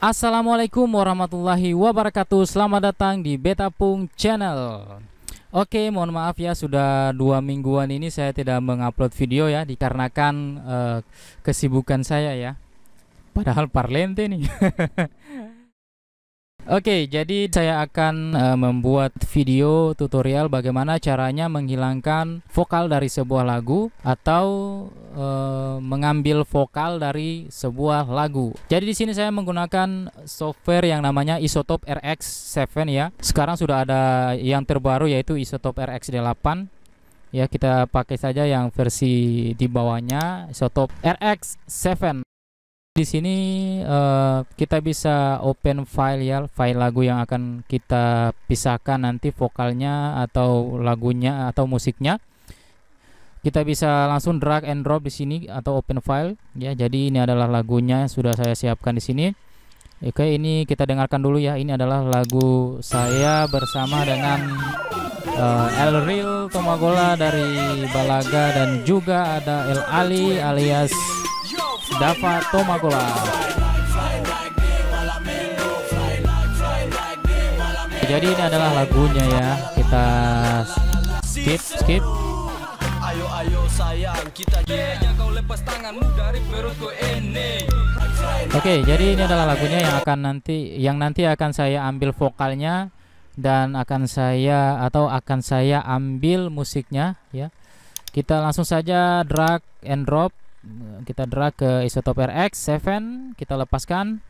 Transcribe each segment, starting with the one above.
Assalamualaikum warahmatullahi wabarakatuh. Selamat datang di Beta Pung Channel. Oke, mohon maaf ya, sudah 2 mingguan ini saya tidak mengupload video ya, dikarenakan kesibukan saya ya. Padahal parlente nih. Oke, jadi saya akan membuat video tutorial bagaimana caranya menghilangkan vokal dari sebuah lagu atau mengambil vokal dari sebuah lagu. Jadi di sini saya menggunakan software yang namanya Izotope RX 7 ya. Sekarang sudah ada yang terbaru yaitu Izotope RX 8. Ya, kita pakai saja yang versi di bawahnya, Izotope RX 7. Di sini kita bisa open file ya, file lagu yang akan kita pisahkan nanti vokalnya atau lagunya atau musiknya. Kita bisa langsung drag and drop di sini atau open file ya. Jadi ini adalah lagunya, sudah saya siapkan di sini. Oke, ini kita dengarkan dulu ya. Ini adalah lagu saya bersama dengan Elril Tomagola dari Balaga dan juga ada El Ali alias Dafa Tomagola. Jadi ini adalah lagunya ya. Kita skip. Ayo sayang, kita kau lepas tanganmu dari perutku ini. Oke, jadi ini adalah lagunya yang nanti akan saya ambil vokalnya dan akan saya ambil musiknya ya. Kita langsung saja drag and drop. Kita drag ke Izotope RX 7, kita lepaskan.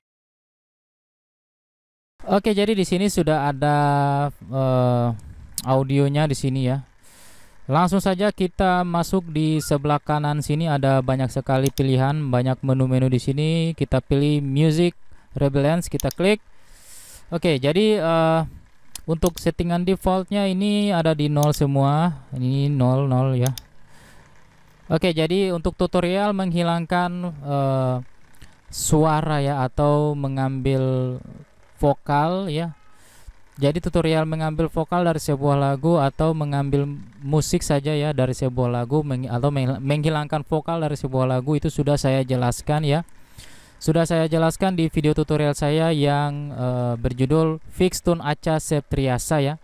Oke, jadi di sini sudah ada audionya di sini ya. Langsung saja kita masuk di sebelah kanan sini, ada banyak sekali pilihan, banyak menu-menu di sini. Kita pilih Music Rebellions, kita klik. Oke, jadi untuk settingan defaultnya ini ada di 0 semua. Ini 0 ya. Oke, jadi untuk tutorial menghilangkan suara ya atau mengambil vokal ya. Jadi tutorial mengambil vokal dari sebuah lagu atau mengambil musik saja ya dari sebuah lagu atau menghilangkan vokal dari sebuah lagu itu sudah saya jelaskan ya. Sudah saya jelaskan di video tutorial saya yang berjudul Fix Tone Acha Septriasa ya.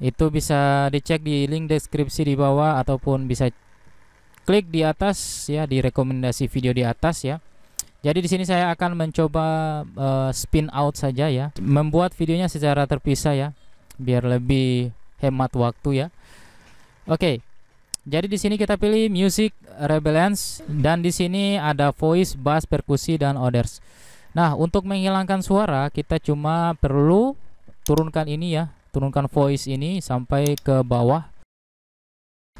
Itu bisa dicek di link deskripsi di bawah ataupun bisa klik di atas ya, di rekomendasi video di atas ya. Jadi di sini saya akan mencoba spin out saja ya, membuat videonya secara terpisah ya, biar lebih hemat waktu ya. Oke, jadi di sini kita pilih Music Rebellions dan di sini ada voice, bass, perkusi dan others. Nah, untuk menghilangkan suara kita cuma perlu turunkan ini ya, turunkan voice ini sampai ke bawah.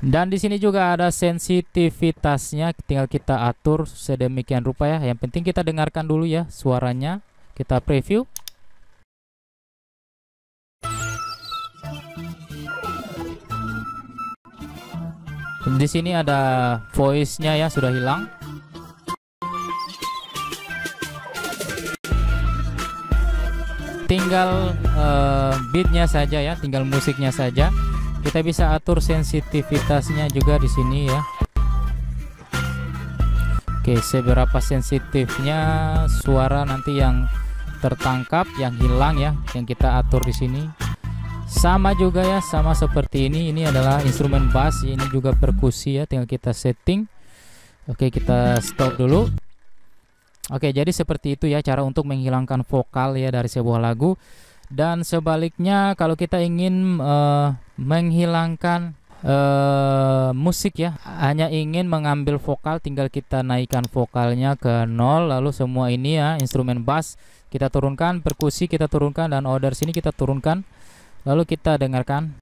Dan di sini juga ada sensitivitasnya, tinggal kita atur sedemikian rupa ya. Yang penting kita dengarkan dulu ya suaranya. Kita preview. Di sini ada voice-nya ya, sudah hilang. Tinggal beat-nya saja ya, tinggal musiknya saja. Kita bisa atur sensitivitasnya juga di sini ya. Oke, seberapa sensitifnya suara nanti yang tertangkap, yang hilang ya, yang kita atur di sini. Sama juga ya, sama seperti ini adalah instrumen bass, ini juga perkusi ya, tinggal kita setting. Oke, kita stop dulu. Oke, jadi seperti itu ya cara untuk menghilangkan vokal ya dari sebuah lagu. Dan sebaliknya kalau kita ingin menghilangkan musik ya, hanya ingin mengambil vokal, tinggal kita naikkan vokalnya ke 0, lalu semua ini ya, instrumen bass kita turunkan, perkusi kita turunkan, dan order sini kita turunkan, lalu kita dengarkan.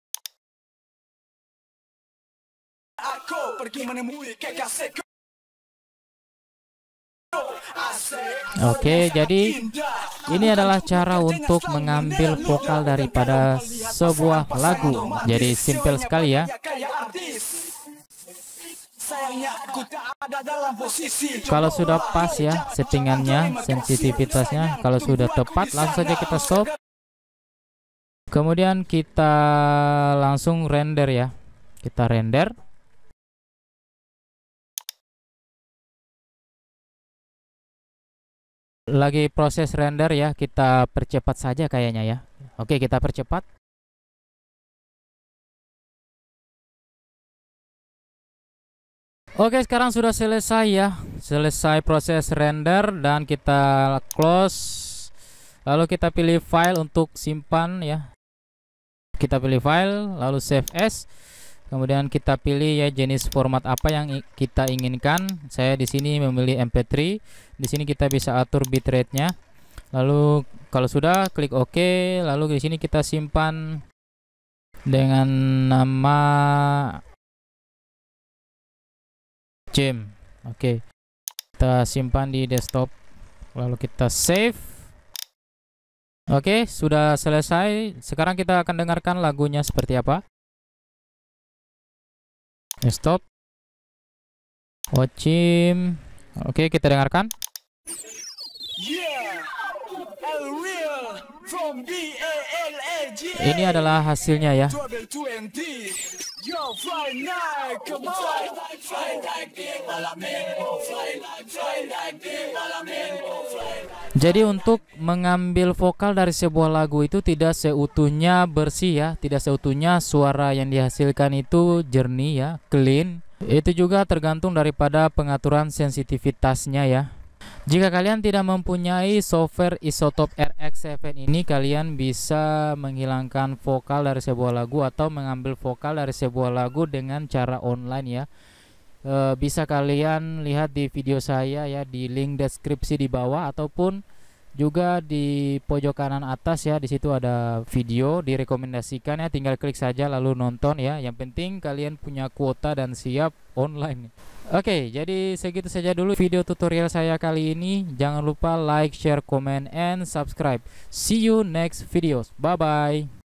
Aku pergi menemui kekasihku. Oke, jadi ini adalah cara untuk mengambil vokal daripada sebuah lagu. Jadi simpel sekali ya. Kalau sudah pas ya settingannya, sensitivitasnya, kalau sudah tepat langsung saja kita stop. Kemudian kita langsung render ya. Kita render. lagi proses render ya, kita percepat saja kayaknya ya. Oke, kita percepat. Oke, sekarang sudah selesai ya, selesai proses render, dan kita close. Lalu kita pilih file untuk simpan ya, kita pilih file, lalu save as. Kemudian kita pilih ya jenis format apa yang kita inginkan. Saya di sini memilih MP3. Di sini kita bisa atur bitrate-nya. Lalu kalau sudah klik OK. Lalu di sini kita simpan dengan nama Jim. Oke. Kita simpan di desktop. Lalu kita save. Oke, sudah selesai. Sekarang kita akan dengarkan lagunya seperti apa. Stop. Watchim. Oke, kita dengarkan. Ini adalah hasilnya ya. Jadi untuk mengambil vokal dari sebuah lagu itu tidak seutuhnya bersih ya, tidak seutuhnya suara yang dihasilkan itu jernih ya, clean. Itu juga tergantung daripada pengaturan sensitivitasnya ya. Jika kalian tidak mempunyai software Izotope RX 8 ini, kalian bisa menghilangkan vokal dari sebuah lagu atau mengambil vokal dari sebuah lagu dengan cara online ya. Bisa kalian lihat di video saya ya, di link deskripsi di bawah ataupun juga di pojok kanan atas ya. Di situ ada video direkomendasikan ya, tinggal klik saja lalu nonton ya. Yang penting kalian punya kuota dan siap online. Oke, jadi segitu saja dulu video tutorial saya kali ini. Jangan lupa like, share, comment, and subscribe. See you next videos. Bye-bye.